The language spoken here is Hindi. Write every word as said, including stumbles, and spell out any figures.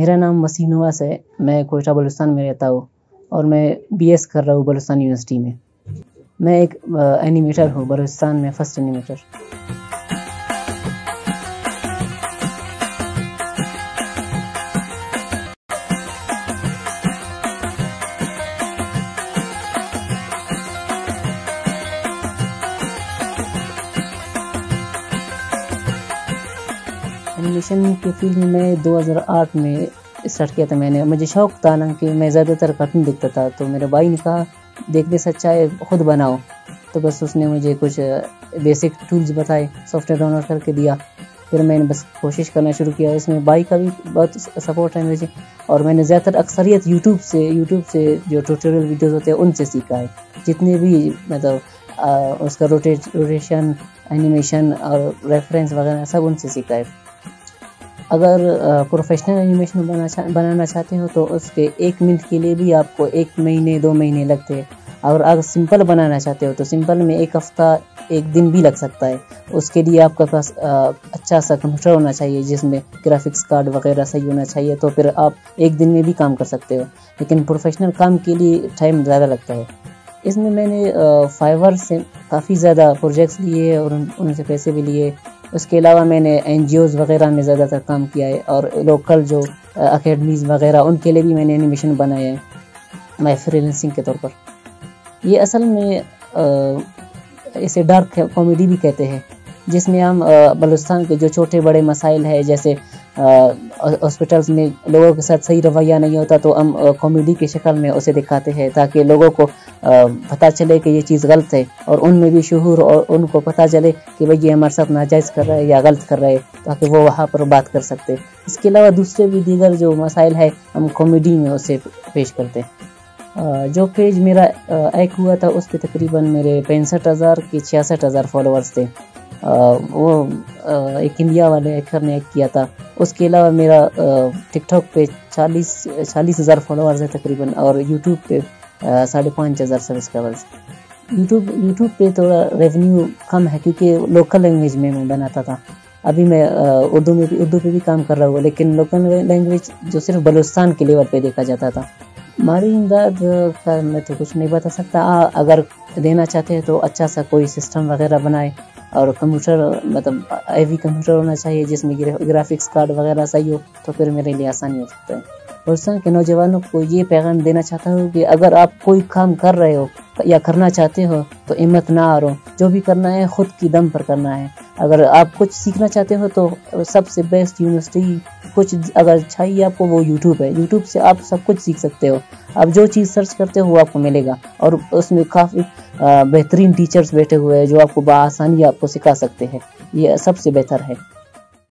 मेरा नाम वसीम नवाज़ है, मैं क्वेटा बलूचिस्तान में रहता हूँ और मैं बीएस कर रहा हूँ बलूचिस्तान यूनिवर्सिटी में। मैं एक एनिमेटर हूँ बलूचिस्तान में, फर्स्ट एनिमेटर। एनिमेशन के फील्ड में मैं दो हज़ार आठ में स्टार्ट किया था मैंने। मुझे शौक था, हालांकि मैं ज़्यादातर कार्टून देखता था, तो मेरे भाई ने कहा देखने से अच्छा है खुद बनाओ। तो बस उसने मुझे कुछ बेसिक टूल्स बताए, सॉफ्टवेयर डाउनलोड करके दिया, फिर मैंने बस कोशिश करना शुरू किया। इसमें भाई का भी बहुत सपोर्ट है मुझे, और मैंने ज़्यादातर अक्सरियत यूट्यूब से यूट्यूब से जो ट्यूटोरियल वीडियोज़ होते हैं उनसे सीखा है। जितने भी मतलब आ, उसका रोटेट रोटेशन एनिमेशन और रेफरेंस वगैरह सब उनसे सीखा है। अगर प्रोफेशनल एनिमेशन बना चा, बनाना चाहते हो तो उसके एक मिनट के लिए भी आपको एक महीने दो महीने लगते हैं, और अगर सिंपल बनाना चाहते हो तो सिंपल में एक हफ्ता एक दिन भी लग सकता है। उसके लिए आपके पास अच्छा सा कंप्यूटर होना चाहिए जिसमें ग्राफिक्स कार्ड वगैरह सही होना चाहिए, तो फिर आप एक दिन में भी काम कर सकते हो। लेकिन प्रोफेशनल काम के लिए टाइम ज़्यादा लगता है। इसमें मैंने फाइवर से काफ़ी ज़्यादा प्रोजेक्ट्स लिए और उनसे पैसे भी लिए। उसके अलावा मैंने एनजीओज़ वगैरह में ज़्यादातर काम किया है, और लोकल जो अकेडमीज़ वगैरह उनके लिए भी मैंने एनिमेशन बनाया है मैं फ्रीलांसिंग के तौर पर। ये असल में आ, इसे डार्क कॉमेडी भी कहते हैं, जिसमें हम बलूचिस्तान के जो छोटे बड़े मसाइल है, जैसे हॉस्पिटल्स में लोगों के साथ सही रवैया नहीं होता तो हम कॉमेडी की शक्ल में उसे दिखाते हैं, ताकि लोगों को आ, पता चले कि ये चीज़ गलत है, और उनमें भी शऊर और उनको पता चले कि भाई ये हमारे साथ नाजायज़ कर रहा है या गलत कर रहा है, ताकि वो वहाँ पर बात कर सकते। इसके अलावा दूसरे भी दीगर जो मसाइल है हम कॉमेडी में उसे पेश करते हैं। जो पेज मेरा एक हुआ था उस पर तकरीबन मेरे पैंसठ हज़ार के छियासठ हज़ार फॉलोअर्स थे। आ, वो आ, एक इंडिया वाले हैकर ने एक किया था। उसके अलावा मेरा टिकटॉक पे चालीस चालीस हज़ार फॉलोअर्स है तकरीबन, और यूट्यूब पे साढ़े पाँच हज़ार सब्सक्राइबर्स। यूट्यूब यूट्यूब पे थोड़ा रेवेन्यू कम है क्योंकि लोकल लैंग्वेज में मैं बनाता था। अभी मैं उर्दू में भी उर्दू पे भी काम कर रहा हूँ, लेकिन लोकल लैंग्वेज जो सिर्फ बलूचिस्तान के लेवल पे देखा जाता था। हमारी इमदाद का मैं तो कुछ नहीं बता सकता। आ, अगर देना चाहते हैं तो अच्छा सा कोई सिस्टम वगैरह बनाए, और कंप्यूटर मतलब हैवी कंप्यूटर होना चाहिए जिसमें ग्राफिक्स कार्ड वगैरह सही हो, तो फिर मेरे लिए आसानी हो सकता है। बलूचिस्तान के नौजवानों को ये पैगाम देना चाहता हूँ कि अगर आप कोई काम कर रहे हो या करना चाहते हो तो हिम्मत ना हारो। जो भी करना है खुद की दम पर करना है। अगर आप कुछ सीखना चाहते हो तो सबसे बेस्ट यूनिवर्सिटी कुछ अगर चाहिए आपको वो यूट्यूब है। यूट्यूब से आप सब कुछ सीख सकते हो। आप जो चीज़ सर्च करते हो वो आपको मिलेगा, और उसमें काफ़ी बेहतरीन टीचर्स बैठे हुए हैं जो आपको बआसानी आपको सिखा सकते हैं। ये सबसे बेहतर है।